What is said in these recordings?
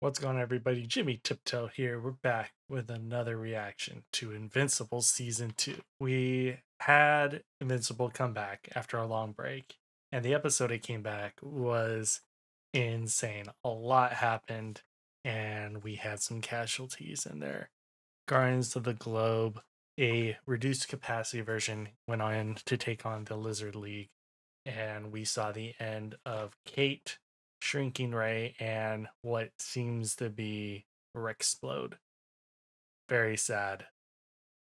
What's going on, everybody? Jimmy Tiptoe here. We're back with another reaction to Invincible Season 2. We had Invincible come back after a long break, and the episode it came back was insane. A lot happened, and we had some casualties in there. Guardians of the Globe, a reduced capacity version, went on to take on the Lizard League, and we saw the end of Kate, Shrinking Ray, and what seems to be Rexplode. Very sad.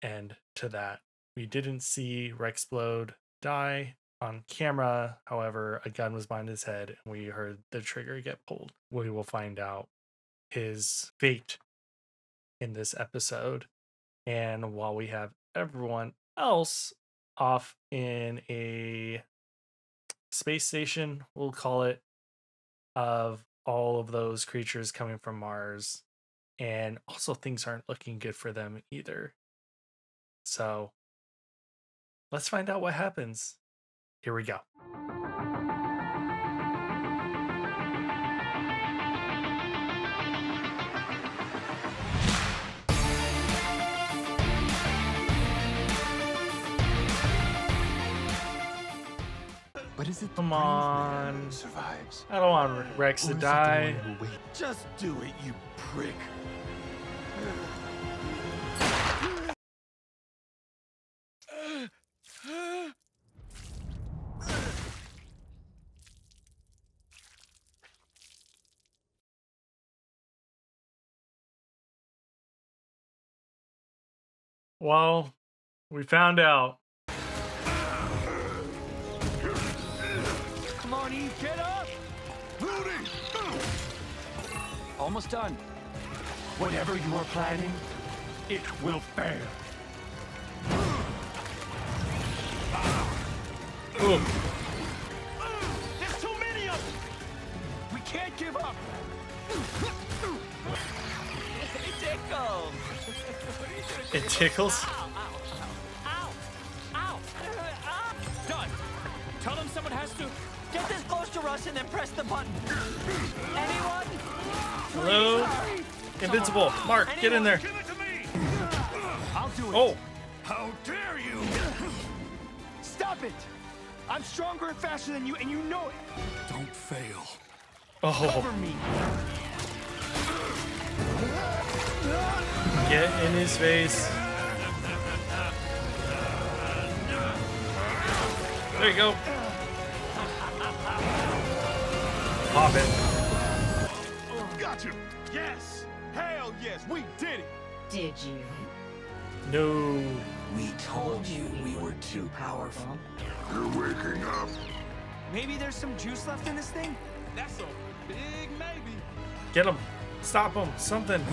And to that, we didn't see Rexplode die on camera. However, a gun was behind his head and we heard the trigger get pulled. We will find out his fate in this episode. And while we have everyone else off in a space station, we'll call it, of all of those creatures coming from Mars, and also things aren't looking good for them either. So let's find out what happens. Here we go. What is it? Come on. Survives. I don't want Rex to die. Just do it, you prick. Well, we found out. Eve, get up! Looting! Almost done. Whatever you are planning, it will fail. There's too many of them! We can't give up! It tickles! What are you doing? It tickles? Ow, ow, ow, ow, ow. Done! Tell them someone has to... Get this close to Russ and then press the button. Anyone? Hello? Invincible. Mark, anyone? Get in there. Give it to me. I'll do it. Oh. How dare you? Stop it. I'm stronger and faster than you, and you know it. Don't fail. Oh. Cover me. Get in his face. There you go. Pop it. Got you. Yes. Hell yes. We did it. Did you? No. We told you we were too powerful. You're waking up. Maybe there's some juice left in this thing? That's a big maybe. Get him. Stop him. Something.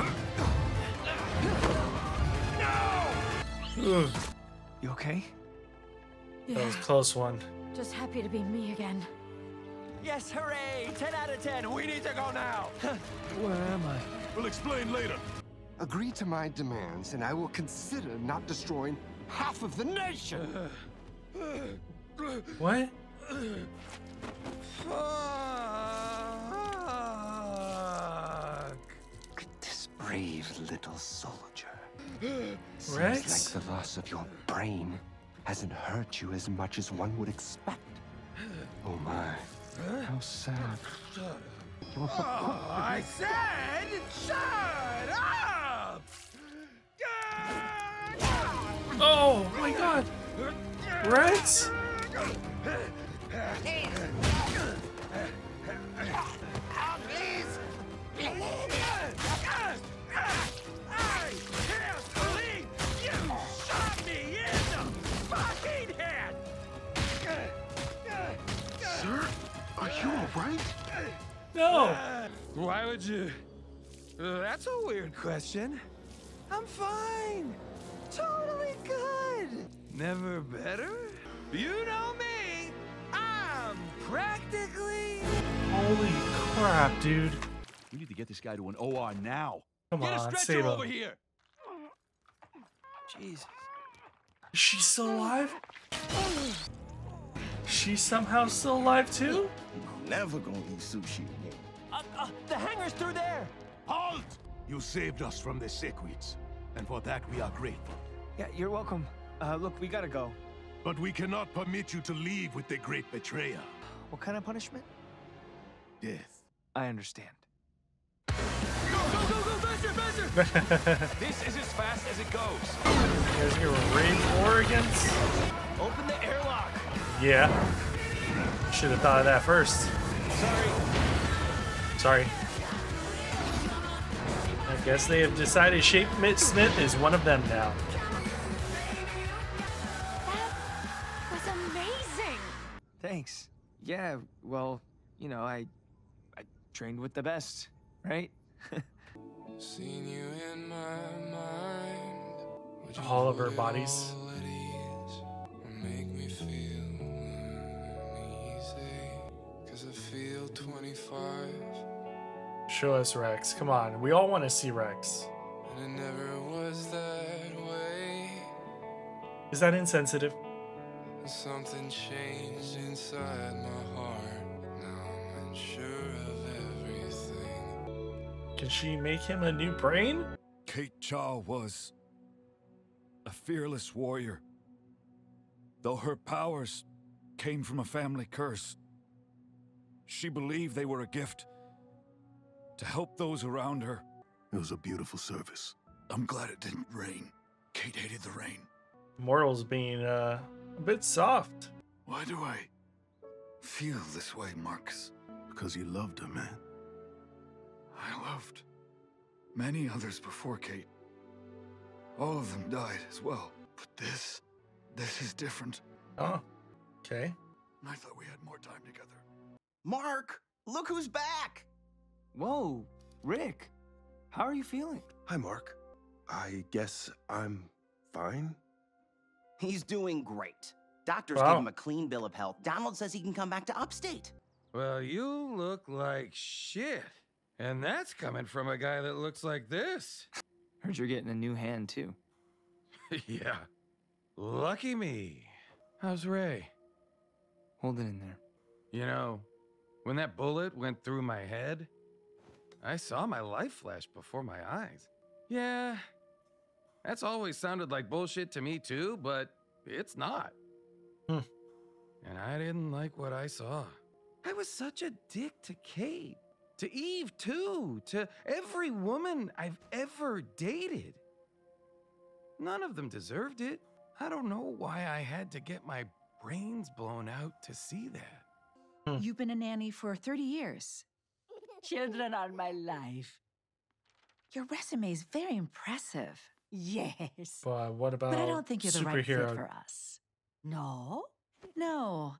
No. You okay? Yeah. That was a close one. Just happy to be me again. Yes, hooray! 10 out of 10. We need to go now. Where am I? We'll explain later. Agree to my demands, and I will consider not destroying half of the nation. What? Fuck! This brave little soldier. Rex? Seems like the loss of your brain hasn't hurt you as much as one would expect. Oh my. How sad. Oh, I said, shut up! Oh my God, Rex! Please. I can't believe you shot me in the fucking head. Sir? Are you alright? No! Why would you? That's a weird question. I'm fine. Totally good. Never better? You know me. I'm practically... Holy crap, dude. We need to get this guy to an OR now. Come on, get a stretcher over here. Jesus. Is she still alive? She's somehow still alive too? Never gonna eat sushi again. The hangar's through there. Halt! You saved us from the sequids, and for that we are grateful. Yeah, you're welcome. Look, we gotta go. But we cannot permit you to leave with the great betrayer. What kind of punishment? Death. I understand. Go, go, go, go, faster, faster! This is as fast as it goes. There's your raid organs. Open the airlock. Yeah. Should have thought of that first. Sorry. I guess they have decided Shapesmith is one of them now. That was amazing. Thanks. Yeah, well, you know, I trained with the best, right? Seen you in my mind. All of our bodies. Make me feel uneasy, 'cause I feel 25. Show us Rex. Come on. We all want to see Rex. And it never was that way. Is that insensitive? Something changed inside my heart. Now I'm unsure of everything. Can she make him a new brain? Kate Chaw was a fearless warrior. Though her powers came from a family curse, she believed they were a gift to help those around her. It was a beautiful service. I'm glad it didn't rain. Kate hated the rain. Morals being a bit soft. Why do I feel this way, Marcus? Because you loved her, man. I loved many others before Kate. All of them died as well. But this is different. Oh, okay. I thought we had more time together. Mark, look who's back! Whoa, Rick, how are you feeling? Hi, Mark. I guess I'm fine. He's doing great. Doctors gave him a clean bill of health. Donald says he can come back to Upstate. Well, you look like shit. And that's coming from a guy that looks like this. Heard you're getting a new hand, too. Yeah. Lucky me. How's Ray? Hold it in there. You know, when that bullet went through my head, I saw my life flash before my eyes. Yeah, that's always sounded like bullshit to me too, but it's not. And I didn't like what I saw. I was such a dick to Kate, to Eve too, to every woman I've ever dated. None of them deserved it. I don't know why I had to get my brains blown out to see that. You've been a nanny for 30 years. Children are my life. Your resume is very impressive. Yes. But what about But I don't think you're the right fit for us. No? No.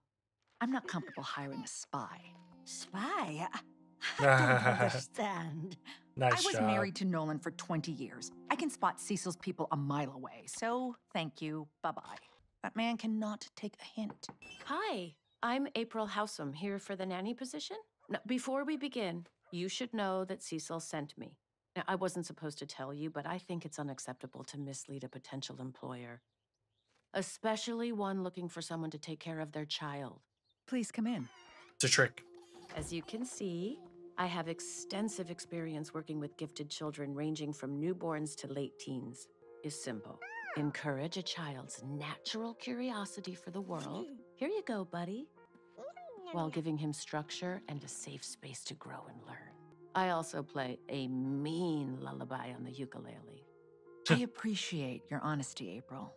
I'm not comfortable hiring a spy. Spy? I don't understand. Nice job. I was married to Nolan for 20 years. I can spot Cecil's people a mile away. So, thank you. Bye-bye. That man cannot take a hint. Hi. I'm April Howsam, here for the nanny position. Now, before we begin, you should know that Cecil sent me. Now, I wasn't supposed to tell you, but I think it's unacceptable to mislead a potential employer, especially one looking for someone to take care of their child. Please come in. It's a trick. As you can see, I have extensive experience working with gifted children ranging from newborns to late teens. Is simple. Encourage a child's natural curiosity for the world. Here you go, buddy. While giving him structure and a safe space to grow and learn. I also play a mean lullaby on the ukulele. I appreciate your honesty, April.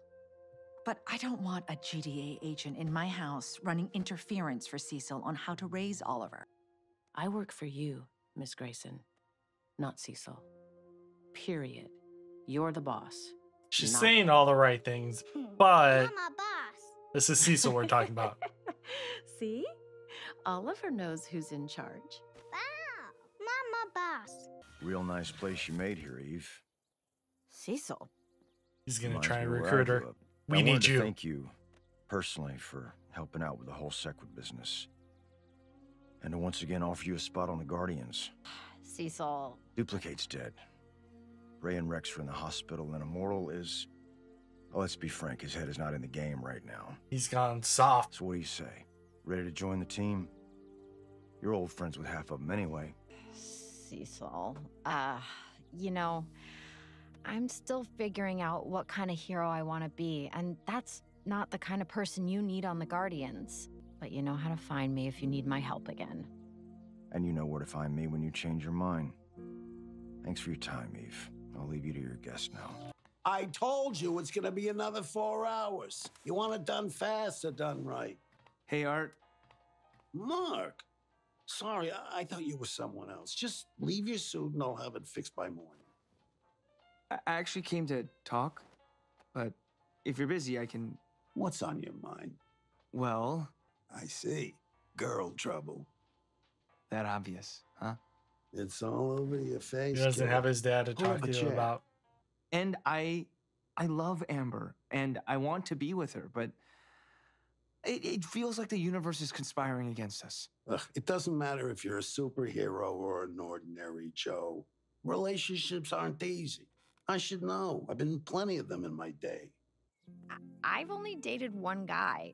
But I don't want a GDA agent in my house running interference for Cecil on how to raise Oliver. I work for you, Miss Grayson, not Cecil. Period. You're the boss. She's saying all the right things, but I'm a boss. This is Cecil we're talking about. See? Oliver knows who's in charge. Wow, Mama boss. Real nice place you made here, Eve. Cecil. He's gonna try and recruit her. We need you. Thank you personally for helping out with the whole sequid business. And to once again offer you a spot on the Guardians. Cecil. Duplicate's dead. Ray and Rex are in the hospital and Immortal is, well, let's be frank, his head is not in the game right now. He's gone soft. So what do you say? Ready to join the team? You're old friends with half of them anyway. Cecil. You know, I'm still figuring out what kind of hero I want to be, and that's not the kind of person you need on the Guardians. But you know how to find me if you need my help again. And you know where to find me when you change your mind. Thanks for your time, Eve. I'll leave you to your guest now. I told you it's gonna be another 4 hours. You want it done fast or done right? Hey, Art. Mark. Sorry, I thought you were someone else. Just leave your suit and I'll have it fixed by morning. I actually came to talk, but if you're busy, I can... What's on your mind? Well... I see. Girl trouble. That obvious, huh? It's all over your face. He doesn't have his dad to talk to you about. And I love Amber, and I want to be with her, but it feels like the universe is conspiring against us. Ugh, it doesn't matter if you're a superhero or an ordinary Joe. Relationships aren't easy. I should know. I've been in plenty of them in my day. I've only dated one guy.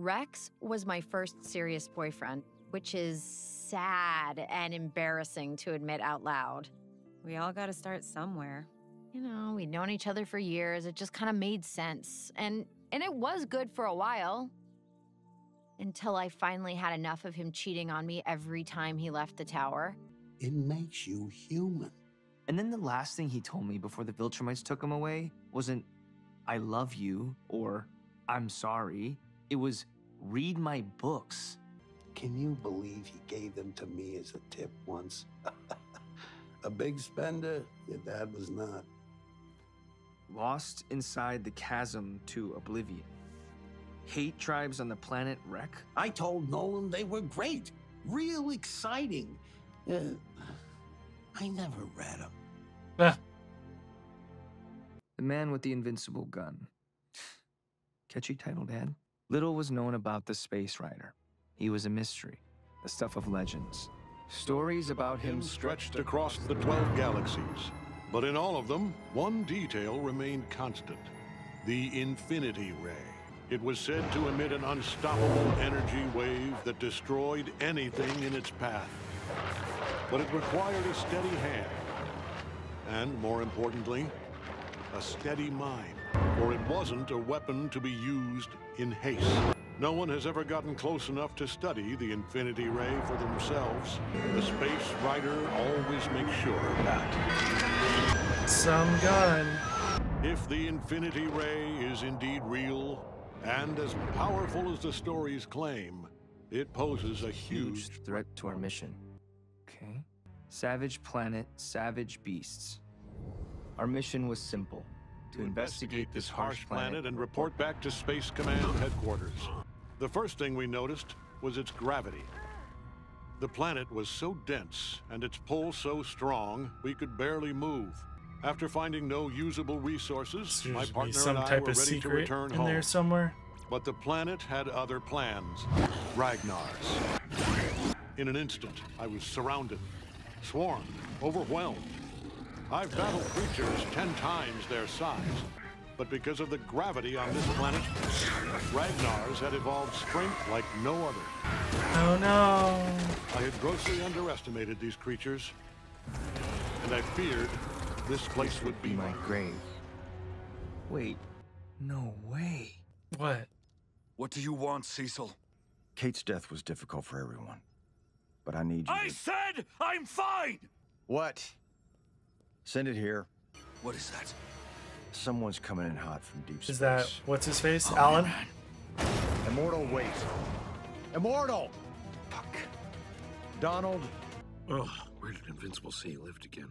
Rex was my first serious boyfriend, which is sad and embarrassing to admit out loud. We all got to start somewhere. You know, we'd known each other for years. It just kind of made sense. And it was good for a while. Until I finally had enough of him cheating on me every time he left the tower. It makes you human. And then the last thing he told me before the Viltrumites took him away wasn't, I love you, or I'm sorry. It was, read my books. Can you believe he gave them to me as a tip once? A big spender? Your dad was not. Lost inside the chasm to oblivion. Hate tribes on the planet Wreck. I told Nolan they were great. Real exciting. I never read them. The Man with the Invincible Gun. Catchy title, Dad. Little was known about the Space Rider. He was a mystery, the stuff of legends. Stories about him stretched across the 12 galaxies. But in all of them, one detail remained constant. The Infinity Ray. It was said to emit an unstoppable energy wave that destroyed anything in its path. But it required a steady hand. And more importantly, a steady mind. For it wasn't a weapon to be used in haste. No one has ever gotten close enough to study the Infinity Ray for themselves. The Space Rider always makes sure of that. Some gun. If the Infinity Ray is indeed real, and as powerful as the stories claim, it poses a huge threat to our mission. Okay. Savage Planet, Savage Beasts. Our mission was simple. To investigate this harsh planet and report back to Space Command Headquarters. The first thing we noticed was its gravity. The planet was so dense and its pull so strong, we could barely move. After finding no usable resources, my partner and I were ready to return home. There somewhere. But the planet had other plans. Ragnar's. In an instant, I was surrounded, swarmed, overwhelmed. I've battled creatures 10 times their size, but because of the gravity on this planet, Ragnar's had evolved strength like no other. Oh no! I had grossly underestimated these creatures, and I feared this place would be my grave. Wait, no way. What? What do you want, Cecil? Kate's death was difficult for everyone, but I need you. I said I'm fine! What? Send it here. What is that? Someone's coming in hot from deep space. Is that, what's his face? Oh, Alan? Man. Immortal, wait. Immortal! Fuck. Donald. Oh, where did Invincible say he lived again?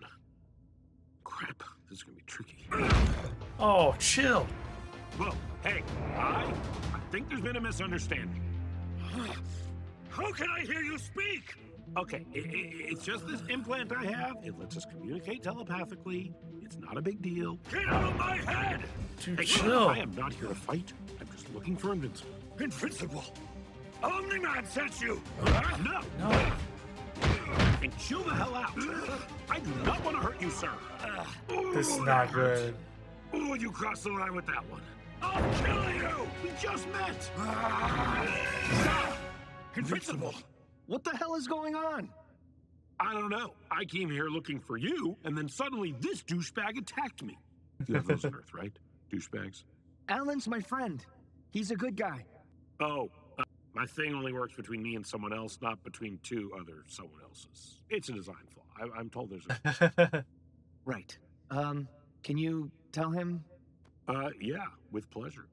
Crap, this is gonna be tricky. Oh, chill. Whoa, hey, I think there's been a misunderstanding. How can I hear you speak? Okay, it's just this implant I have. It lets us communicate telepathically. It's not a big deal. Get out of my head! Dude, hey, chill. I am not here to fight. I'm just looking for Invincible. Invincible? Omni-Man sent you! No. And chill the hell out. I do not want to hurt you, sir. This is not good. Ooh, you crossed the line with that one. I'll kill you! We just met! Invincible! What the hell is going on? I don't know. I came here looking for you, and then suddenly this douchebag attacked me. You have those on Earth, right? Douchebags? Alan's my friend. He's a good guy. Oh, my thing only works between me and someone else, not between two other someone else's. It's a design flaw. I'm told there's a... Right. Can you tell him? Yeah, with pleasure.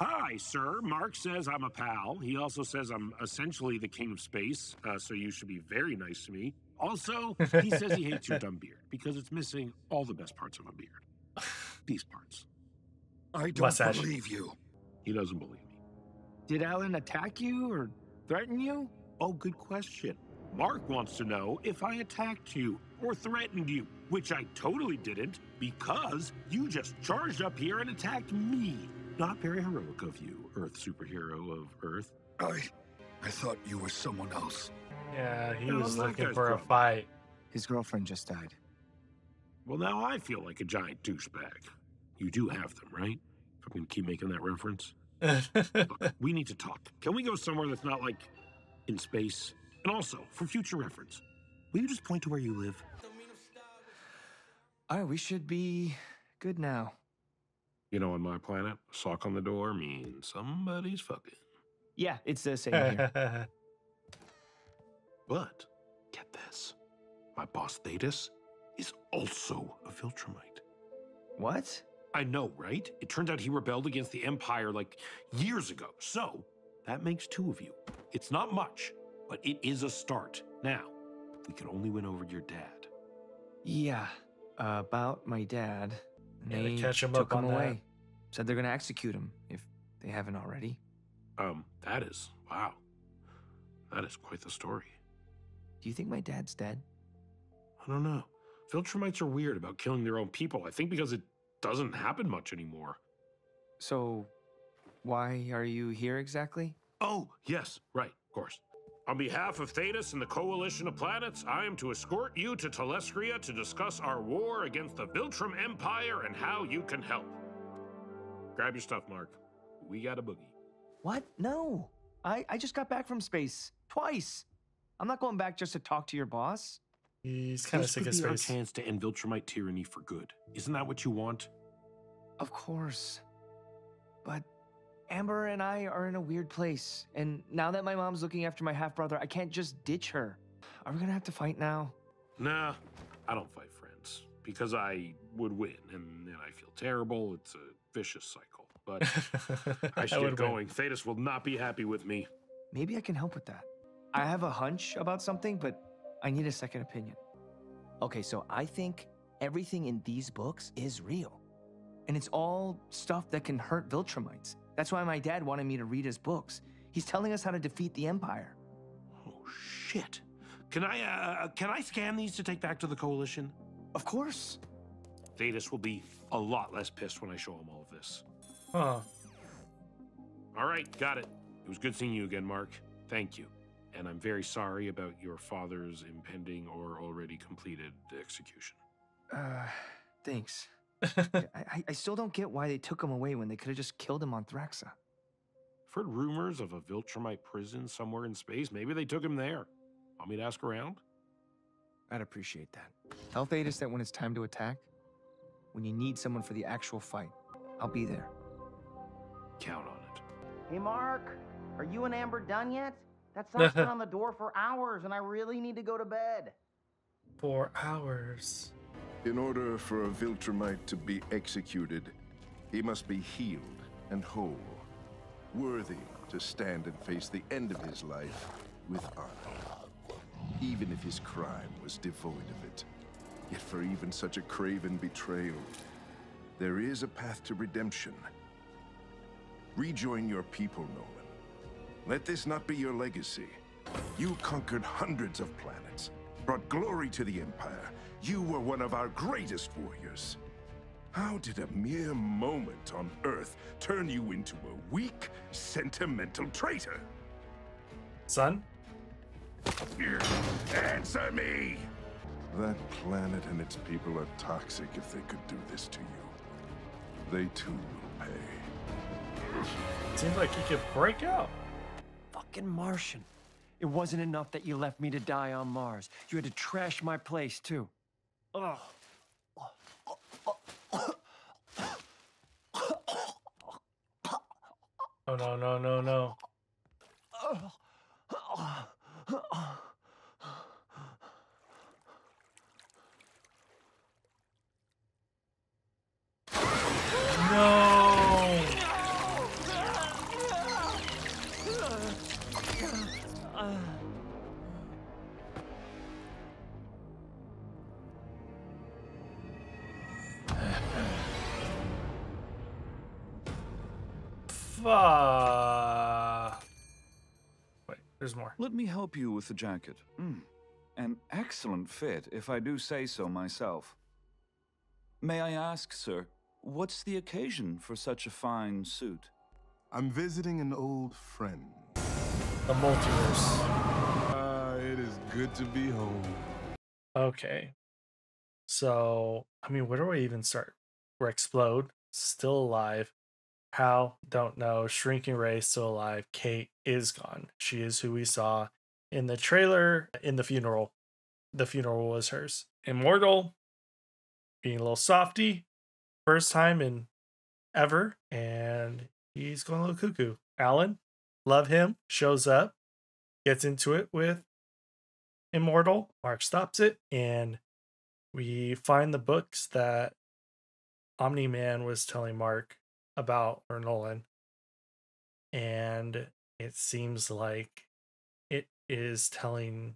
Hi, sir. Mark says I'm a pal. He also says I'm essentially the king of space, so you should be very nice to me. Also, he says he hates your dumb beard because it's missing all the best parts of a beard. These parts. I don't believe you. He doesn't believe me. Did Alan attack you or threaten you? Oh, good question. Mark wants to know if I attacked you or threatened you, which I totally didn't, because you just charged up here and attacked me. Not very heroic of you, Earth superhero of Earth. I thought you were someone else. Yeah, he was looking for a fight. His girlfriend just died. Well, now I feel like a giant douchebag. You do have them, right? If I'm going to keep making that reference. Look, we need to talk. Can we go somewhere that's not, like, in space? And also, for future reference, will you just point to where you live? All right, we should be good now. You know, on my planet, a sock on the door means somebody's fucking. Yeah, it's the same here. But, get this. My boss, Thetis, is also a Viltrumite. What? I know, right? It turns out he rebelled against the Empire, like, years ago. So, that makes two of you. It's not much, but it is a start. Now, we can only win over your dad. Yeah, about my dad. Yeah, they catch him up on that. Said they're going to execute him, if they haven't already. That is, wow. That is quite the story. Do you think my dad's dead? I don't know. Viltrumites are weird about killing their own people, I think because it doesn't happen much anymore. So, why are you here exactly? Oh, yes, right, of course. On behalf of Thetis and the Coalition of Planets, I am to escort you to Telescria to discuss our war against the Viltrum Empire and how you can help. Grab your stuff, Mark. We got a boogie. What? No. I just got back from space. Twice. I'm not going back just to talk to your boss. He's kind of sick of space. This could be our chance to end Viltrumite tyranny for good. Isn't that what you want? Of course. But... Amber and I are in a weird place, and now that my mom's looking after my half-brother, I can't just ditch her. Are we gonna have to fight now? Nah, I don't fight friends, because I would win, and then I feel terrible. It's a vicious cycle, but I should get going. Thetis will not be happy with me. Maybe I can help with that. I have a hunch about something, but I need a second opinion. Okay, so I think everything in these books is real, and it's all stuff that can hurt Viltrumites. That's why my dad wanted me to read his books. He's telling us how to defeat the Empire. Oh, shit. Can I scan these to take back to the Coalition? Of course. Thetis will be a lot less pissed when I show him all of this. Huh. All right, got it. It was good seeing you again, Mark. Thank you. And I'm very sorry about your father's impending or already completed execution. Thanks. I still don't get why they took him away when they could have just killed him on Thraxa. I've heard rumors of a Viltrumite prison somewhere in space. Maybe they took him there. Want me to ask around? I'd appreciate that. Tell Thetis that when it's time to attack, when you need someone for the actual fight, I'll be there. Count on it. Hey, Mark, are you and Amber done yet? That sock's been on the door for hours, and I really need to go to bed. 4 hours. In order for a Viltrumite to be executed, he must be healed and whole, worthy to stand and face the end of his life with honor, even if his crime was devoid of it. Yet for even such a craven betrayal, there is a path to redemption. Rejoin your people, Nolan. Let this not be your legacy. You conquered hundreds of planets, brought glory to the Empire. You were one of our greatest warriors. How did a mere moment on Earth turn you into a weak, sentimental traitor? Son? Answer me! That planet and its people are toxic if they could do this to you. They too will pay. Seems like he could break out. Fucking Martian. It wasn't enough that you left me to die on Mars. You had to trash my place, too. Ugh. Oh, no, no, no, no. No! Wait, there's more. Let me help you with the jacket. An excellent fit, if I do say so myself. May I ask, sir, what's the occasion for such a fine suit? I'm visiting an old friend. The multiverse. It is good to be home. Okay. So, I mean, where do I even start? Rexplode, still alive. How? Don't know. Shrinking Ray still alive. Kate is gone. She is who we saw in the trailer in the funeral. The funeral was hers. Immortal being a little softy. First time in ever. And he's going a little cuckoo. Alan, love him. Shows up. Gets into it with Immortal. Mark stops it. And we find the books that Omni-Man was telling Mark about, or Nolan, and it seems like it is telling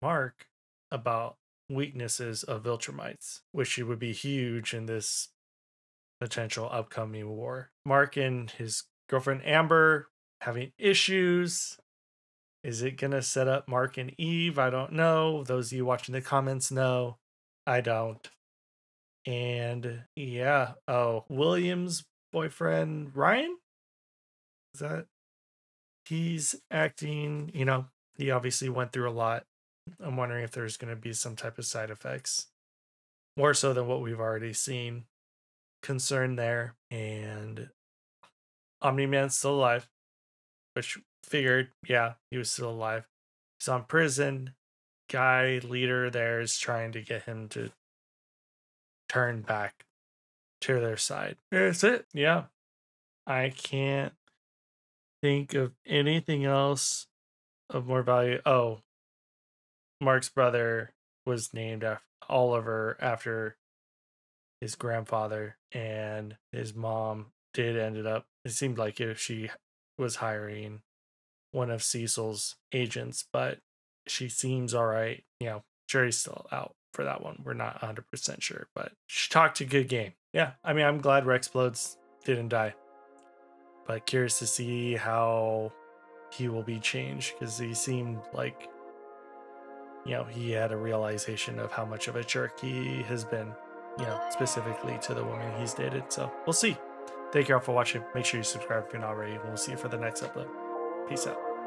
Mark about weaknesses of Viltrumites, which would be huge in this potential upcoming war. Mark and his girlfriend Amber having issues. Is it gonna set up Mark and Eve? I don't know. Those of you watching the comments know. I don't. And yeah, oh, Williams boyfriend Ryan, is that he's acting, you know, he obviously went through a lot. I'm wondering if there's going to be some type of side effects, more so than what we've already seen. Concern there. And Omni-Man's still alive, which figured, yeah, he was still alive. He's on prison. Guy leader there is trying to get him to turn back to their side. That's it. Yeah. I can't think of anything else of more value. Oh, Mark's brother was named after Oliver, after his grandfather, and his mom did ended up, it seemed like if she was hiring one of Cecil's agents, but she seems all right. You know, jury's still out for that one. We're not 100% sure, but she talked a good game. Yeah, I mean, I'm glad Rexplode didn't die, but curious to see how he will be changed, because he seemed like, you know, he had a realization of how much of a jerk he has been, you know, specifically to the woman he's dated. So we'll see. Thank you all for watching. Make sure you subscribe if you're not already, and we'll see you for the next upload. Peace out.